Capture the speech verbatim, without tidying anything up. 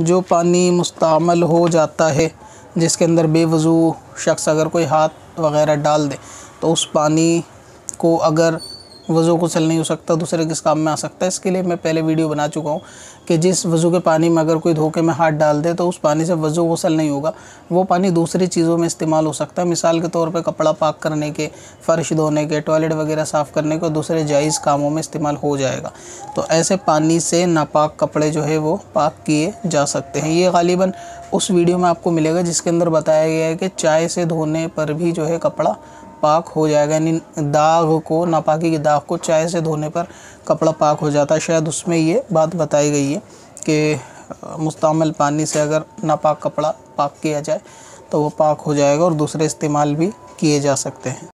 जो पानी मुस्तामल हो जाता है जिसके अंदर बेवजू शख्स अगर कोई हाथ वग़ैरह डाल दे तो उस पानी को अगर वज़ू गुसल नहीं हो सकता दूसरे किस काम में आ सकता है। इसके लिए मैं पहले वीडियो बना चुका हूँ कि जिस वज़ू के पानी में अगर कोई धोखे में हाथ डाल दे तो उस पानी से वज़ू गुसल नहीं होगा, वो पानी दूसरी चीज़ों में इस्तेमाल हो सकता है। मिसाल के तौर पे कपड़ा पाक करने के, फ़र्श धोने के, टॉयलेट वगैरह साफ़ करने के और दूसरे जायज़ कामों में इस्तेमाल हो जाएगा। तो ऐसे पानी से नापाक कपड़े जो है वो पाक किए जा सकते हैं। ये गालिबा उस वीडियो में आपको मिलेगा जिसके अंदर बताया गया है कि चाय से धोने पर भी जो है कपड़ा पाक हो जाएगा, यानी दाग को, नापाकी के दाग को चाय से धोने पर कपड़ा पाक हो जाता है। शायद उसमें ये बात बताई गई है कि मुस्तामल पानी से अगर नापाक कपड़ा पाक किया जाए तो वो पाक हो जाएगा और दूसरे इस्तेमाल भी किए जा सकते हैं।